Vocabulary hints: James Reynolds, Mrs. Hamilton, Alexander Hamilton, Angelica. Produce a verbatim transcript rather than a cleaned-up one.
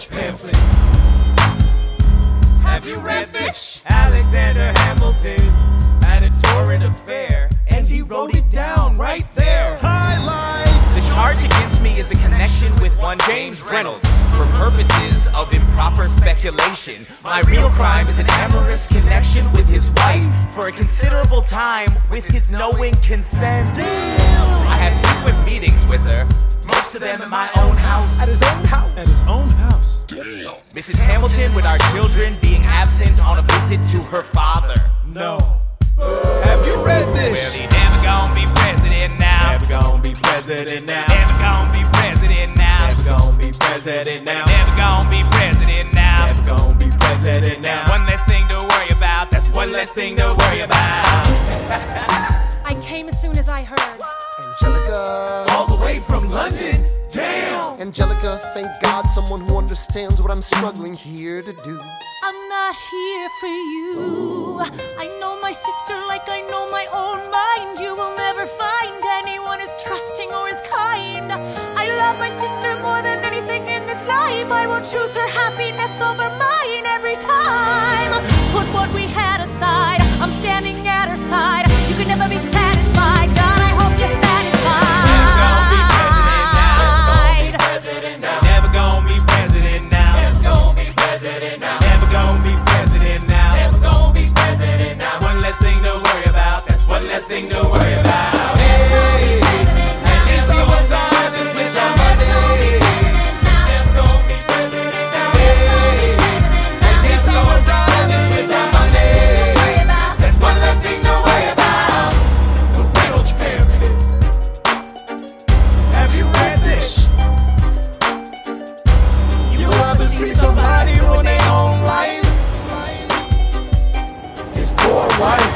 huge pamphlet. Have you read this? Alexander Hamilton had a torrid affair, and he wrote it down right there. Highlights! The charge against me is a connection with one James Reynolds for purposes of improper speculation. My real crime is an amorous connection with his wife for a considerable time with his knowing consent. Damn. I had frequent meetings with her, most of them in my own house. At his own house? At his own house. Damn. Missus Hamilton with our children being absent on a visit to her father. No. Have you read this? Well, he never gonna be president now. Never gonna be president now. Never gonna be president now. Never gonna be president now. Never gonna be president now. Never gonna be president now. That's one less thing to worry about. That's one less thing to worry about. I came as soon as I heard. Angelica, all the way from London. Damn. Angelica, thank God, someone who understands what I'm struggling here to do. I'm not here for you. Ooh. I know my sister like I know my own mind. You will never find anyone as trusting or as kind. I love my sister more than anything in this life. I will choose her happiness over mine every time. Put what we had aside. I'm standing at her side. You can never be satisfied. God, I hope you're satisfied. Why?